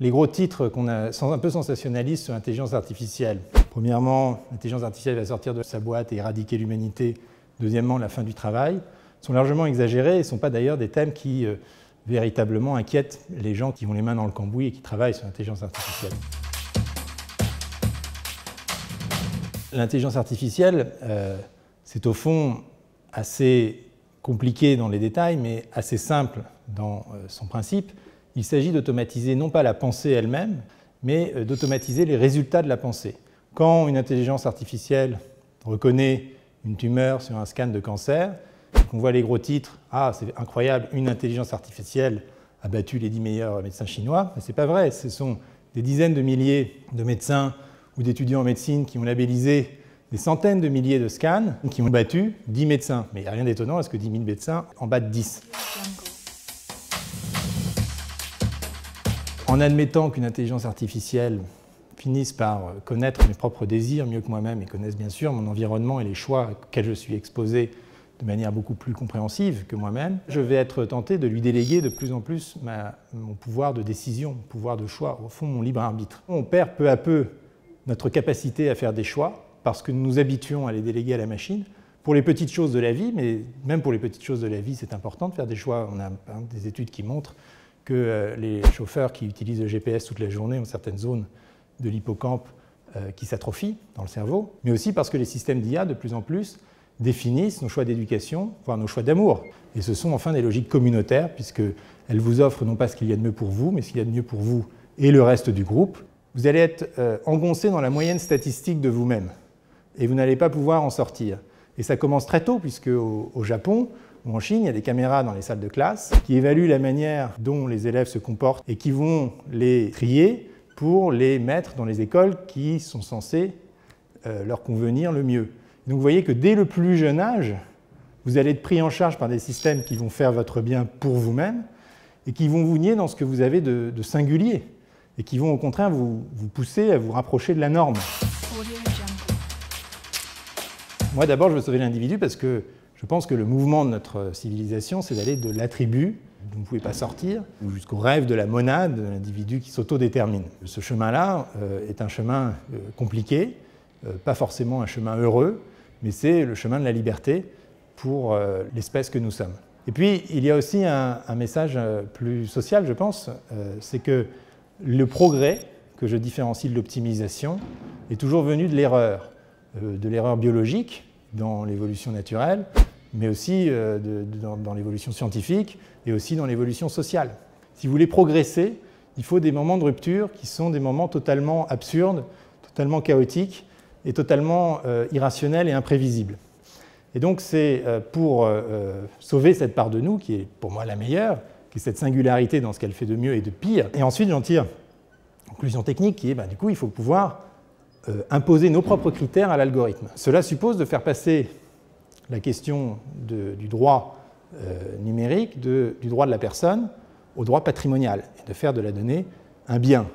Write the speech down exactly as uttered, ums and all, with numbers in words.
les gros titres qu'on a sont un peu sensationnalistes sur l'intelligence artificielle. Premièrement, l'intelligence artificielle va sortir de sa boîte et éradiquer l'humanité. Deuxièmement, la fin du travail sont largement exagérés et ne sont pas d'ailleurs des thèmes qui euh, véritablement inquiètent les gens qui ont les mains dans le cambouis et qui travaillent sur l'intelligence artificielle. L'intelligence artificielle, euh, c'est au fond assez compliqué dans les détails, mais assez simple dans euh, son principe. Il s'agit d'automatiser non pas la pensée elle-même, mais euh, d'automatiser les résultats de la pensée. Quand une intelligence artificielle reconnaît une tumeur sur un scan de cancer, qu'on voit les gros titres, « Ah, c'est incroyable, une intelligence artificielle a battu les dix meilleurs médecins chinois », mais ce n'est pas vrai, ce sont des dizaines de milliers de médecins ou d'étudiants en médecine qui ont labellisé des centaines de milliers de scans qui ont battu dix médecins. Mais il n'y a rien d'étonnant à ce que dix mille médecins en battent dix. En admettant qu'une intelligence artificielle finisse par connaître mes propres désirs mieux que moi-même et connaisse bien sûr mon environnement et les choix auxquels je suis exposé de manière beaucoup plus compréhensive que moi-même, je vais être tenté de lui déléguer de plus en plus ma, mon pouvoir de décision, mon pouvoir de choix, au fond mon libre arbitre. On perd peu à peu notre capacité à faire des choix parce que nous nous habituons à les déléguer à la machine. Pour les petites choses de la vie, mais même pour les petites choses de la vie, c'est important de faire des choix. On a hein, des études qui montrent que les chauffeurs qui utilisent le G P S toute la journée ont certaines zones de l'hippocampe euh, qui s'atrophient dans le cerveau, mais aussi parce que les systèmes d'I A, de plus en plus, définissent nos choix d'éducation, voire nos choix d'amour. Et ce sont enfin des logiques communautaires, puisqu'elles vous offrent non pas ce qu'il y a de mieux pour vous, mais ce qu'il y a de mieux pour vous et le reste du groupe. Vous allez être euh, engoncé dans la moyenne statistique de vous-même, et vous n'allez pas pouvoir en sortir. Et ça commence très tôt, puisque au, au Japon ou en Chine, il y a des caméras dans les salles de classe qui évaluent la manière dont les élèves se comportent et qui vont les trier pour les mettre dans les écoles qui sont censées euh, leur convenir le mieux. Donc vous voyez que dès le plus jeune âge, vous allez être pris en charge par des systèmes qui vont faire votre bien pour vous-même et qui vont vous nier dans ce que vous avez de, de singulier et qui vont au contraire vous, vous pousser à vous rapprocher de la norme. Moi d'abord, je veux sauver l'individu parce que je pense que le mouvement de notre civilisation, c'est d'aller de l'attribut, vous ne pouvez pas sortir, jusqu'au rêve de la monade, de l'individu qui s'autodétermine. Ce chemin-là euh, est un chemin euh, compliqué, euh, pas forcément un chemin heureux, mais c'est le chemin de la liberté pour euh, l'espèce que nous sommes. Et puis, il y a aussi un, un message euh, plus social, je pense, euh, c'est que le progrès, que je différencie de l'optimisation, est toujours venu de l'erreur, euh, de l'erreur biologique dans l'évolution naturelle, mais aussi euh, de, de, dans, dans l'évolution scientifique et aussi dans l'évolution sociale. Si vous voulez progresser, il faut des moments de rupture qui sont des moments totalement absurdes, totalement chaotiques, est totalement euh, irrationnel et imprévisible. Et donc c'est euh, pour euh, sauver cette part de nous, qui est pour moi la meilleure, qui est cette singularité dans ce qu'elle fait de mieux et de pire. Et ensuite j'en tire une conclusion technique qui est, ben, du coup, il faut pouvoir euh, imposer nos propres critères à l'algorithme. Cela suppose de faire passer la question de, du droit euh, numérique, de, du droit de la personne, au droit patrimonial, et de faire de la donnée un bien.